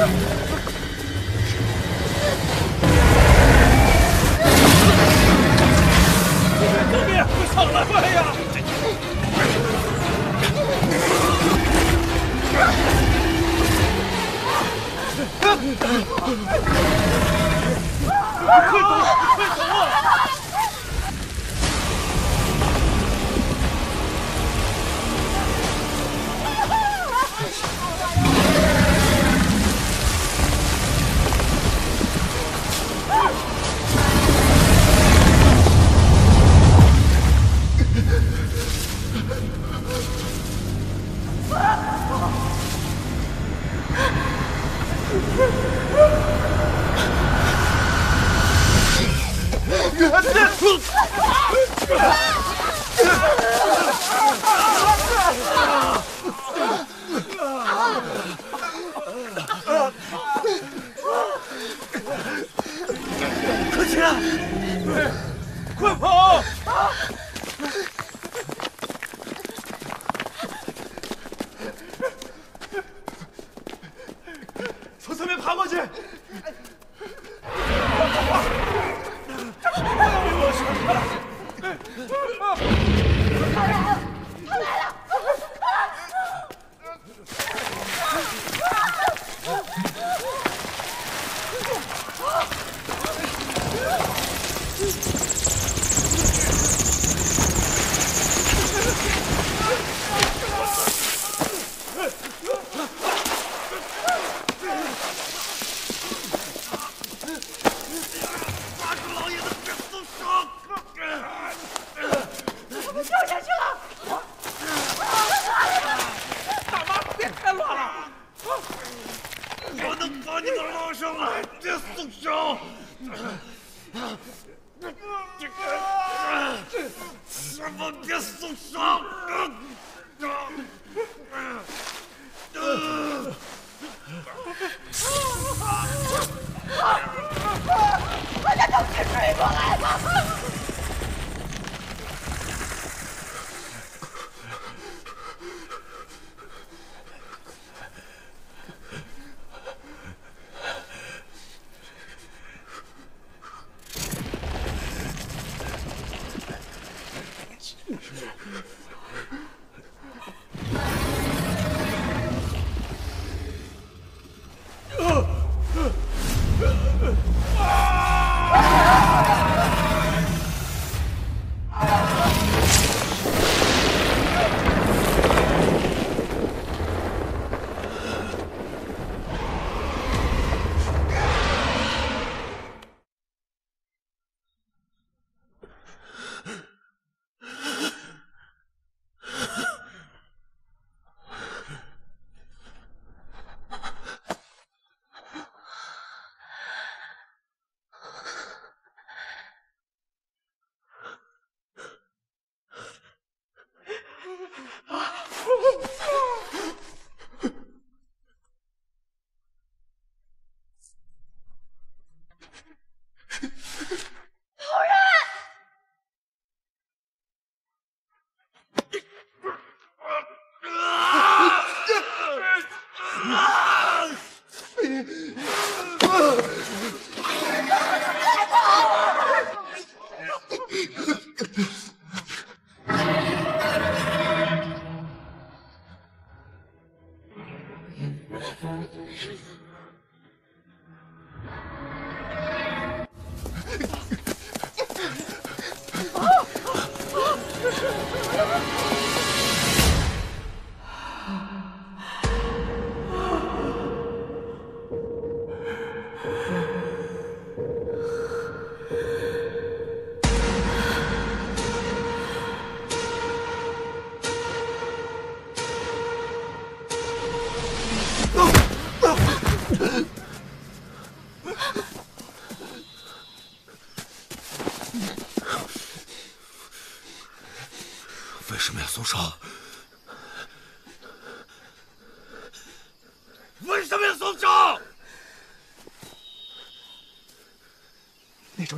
救命！快上来！快呀！快走！快走啊！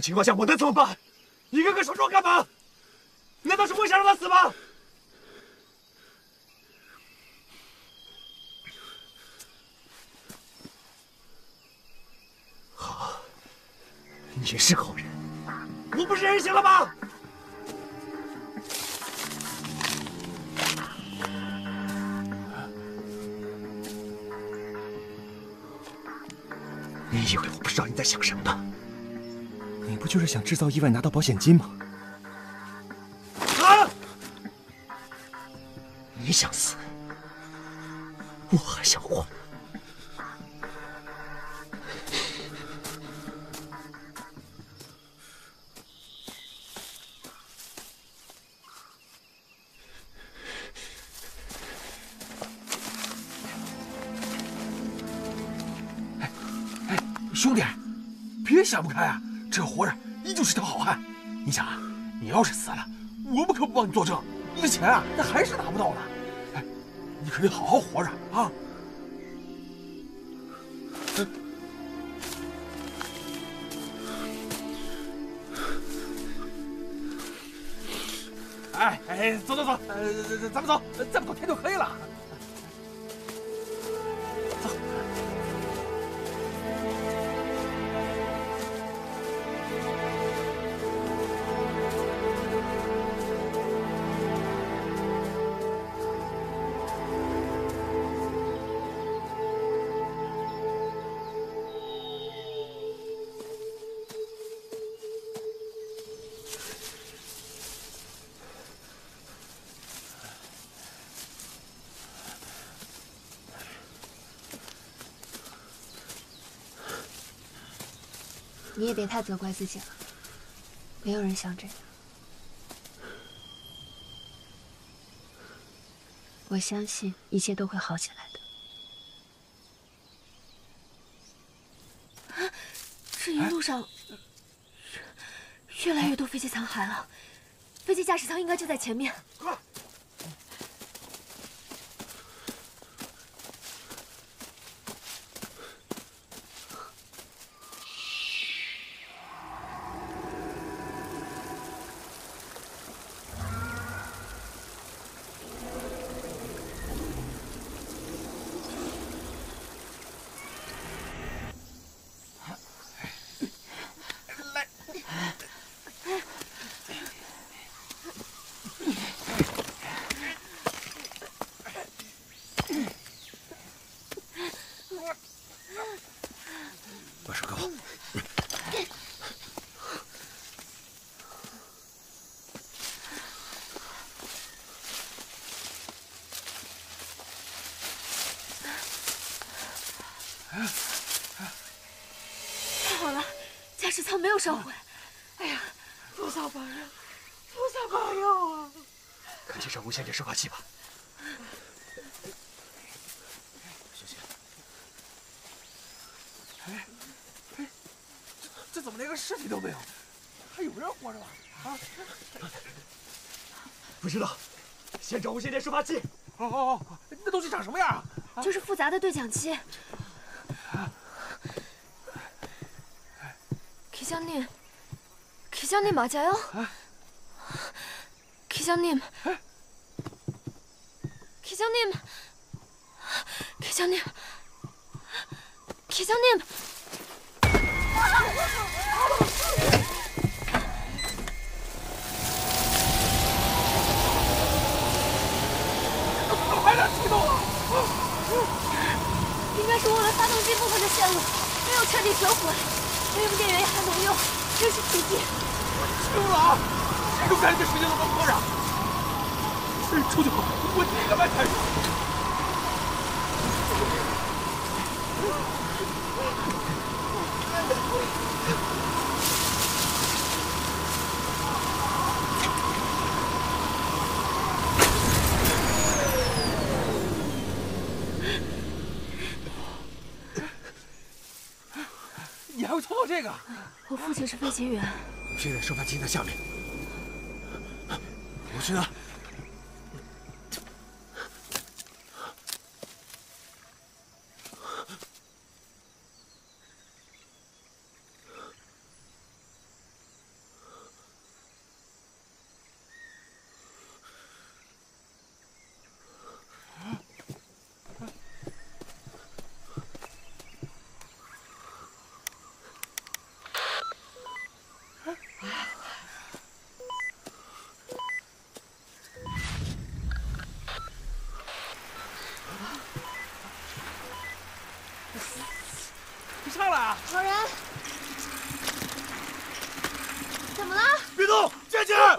情况下我能怎么办？一个个手抓干嘛？难道是我想让他死吗？也是好人。我不是人形了吗？你以为我不知道你在想什么吗？你不就是想制造意外拿到保险金吗？啊！你想死，我还想活。 兄弟，别想不开啊！只要活着，依旧是条好汉。你想啊，你要是死了，我们可不帮你作证，你的钱啊，那还是拿不到呢。哎，你可得好好活着啊！哎哎，走走走，咱们走，再不走天就黑了。 你也别太责怪自己了，没有人想这样。我相信一切都会好起来的。啊，这一路上越来越多飞机残骸了，飞机驾驶舱应该就在前面。快！ 驾驶舱没有烧毁，哎呀，菩萨保佑，菩萨保佑啊！赶紧找无线电收发器吧。小心！哎哎，这怎么连个尸体都没有？还有人活着吗？啊？不知道，先找无线电收发器。哦哦哦，那东西长什么样啊？就是复杂的对讲机。 기자님, 기자님 맞아요? 기자님, 기자님, 기자님, 기자님. 빨리 출동! 没有电源也还能用，真是奇迹！我惊了，谁都敢给水晶龙碰上！出去吧，我第一个埋汰你！ 还会操作这个？我父亲是飞行员。现在收发器在下面，我去拿。上来啊！老人，怎么了？别动，站起来！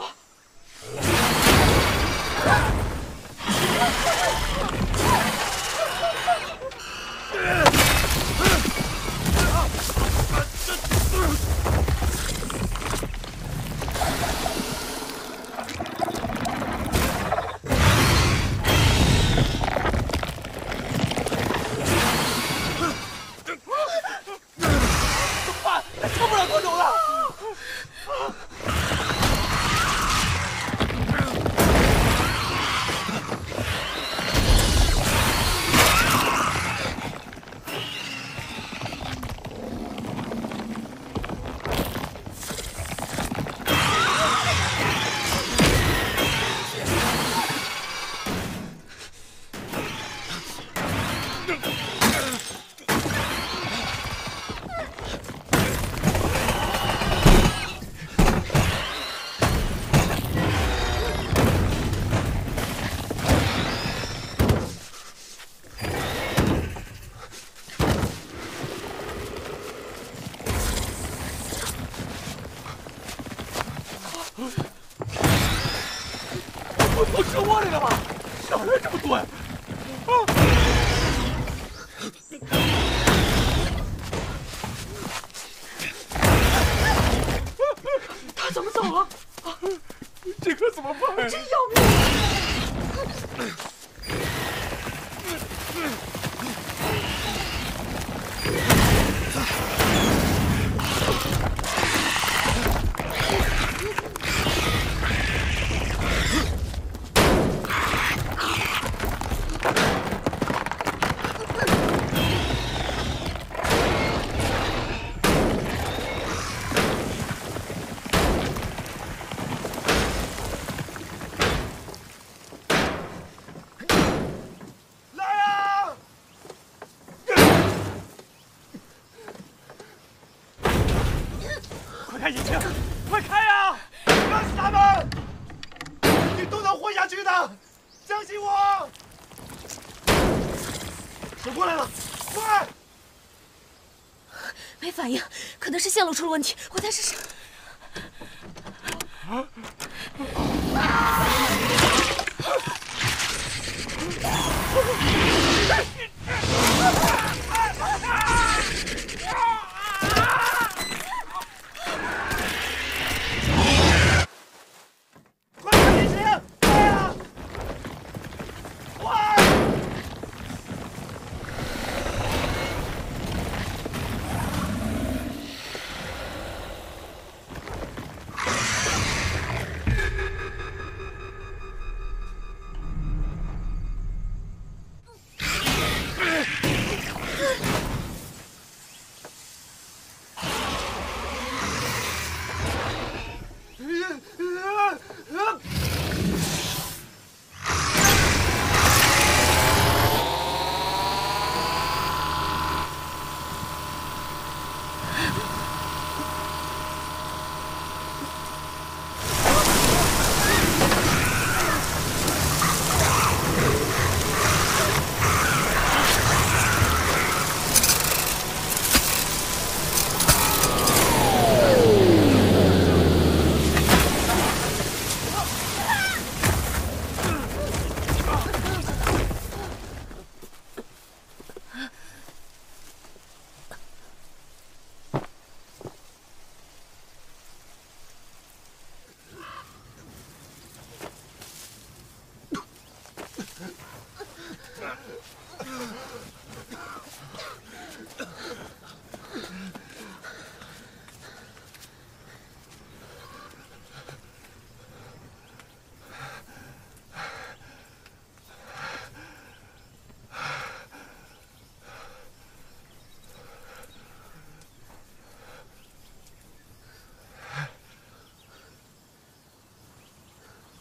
线路出了问题，我再试试。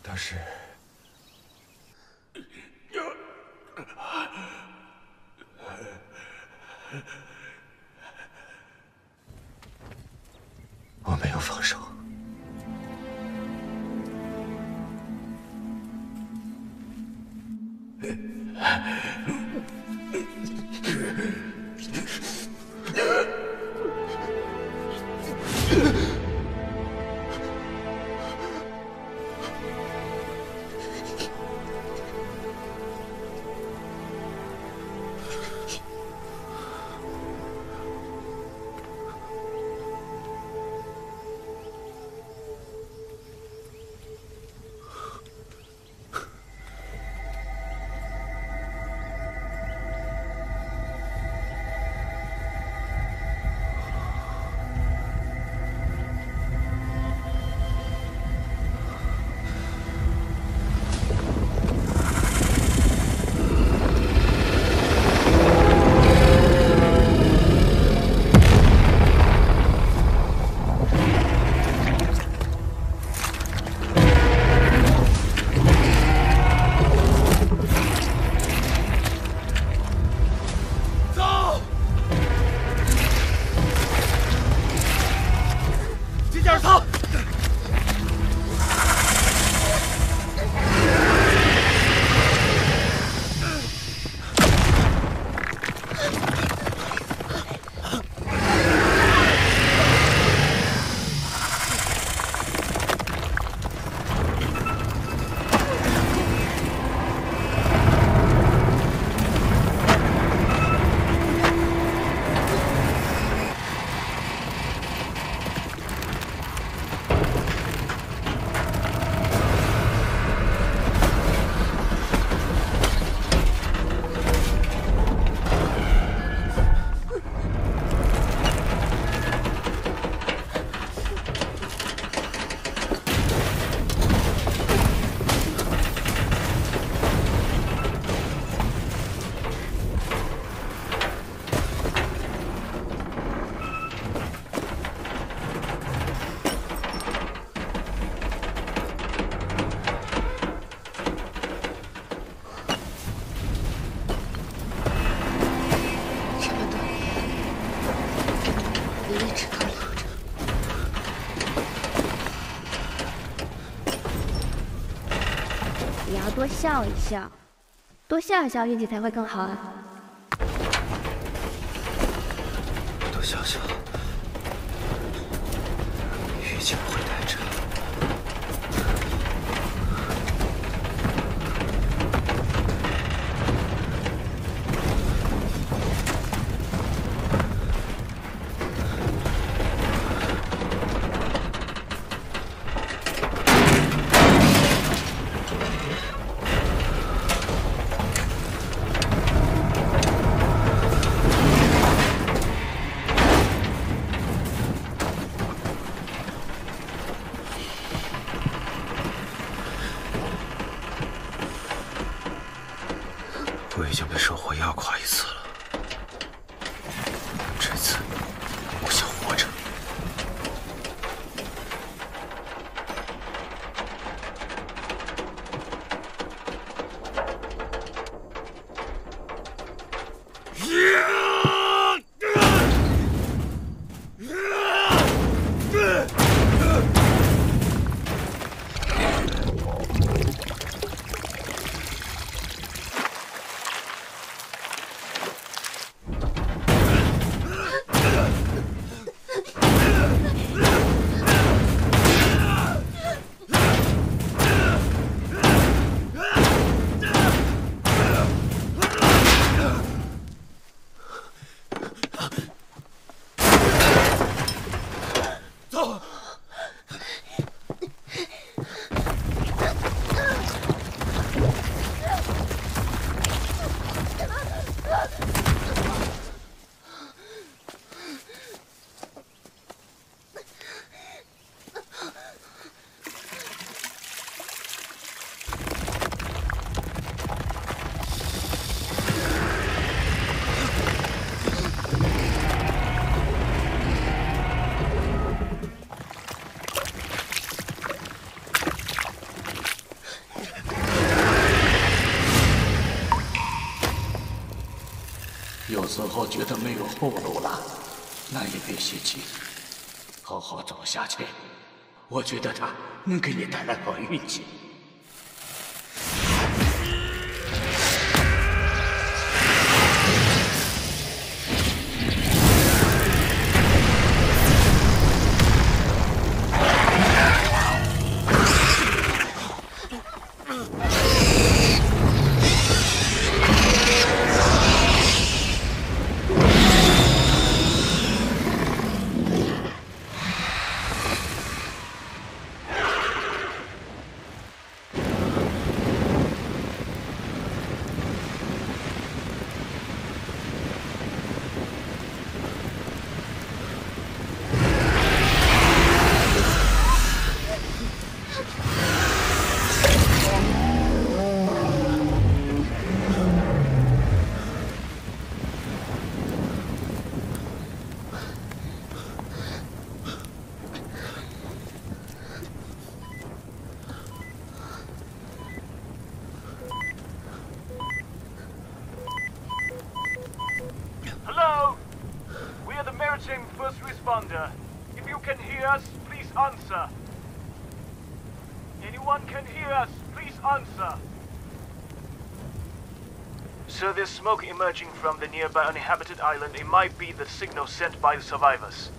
当时，我没有放手。点逃！ 多笑一笑，多笑一笑，运气才会更好啊！多笑笑，运气不会太差。有时候觉得没有后路了，那也别泄气，好好找夏倩，我觉得她能给你带来好运气。answer. Anyone can hear us, please answer. Sir, there's smoke emerging from the nearby uninhabited island. It might be the signal sent by the survivors.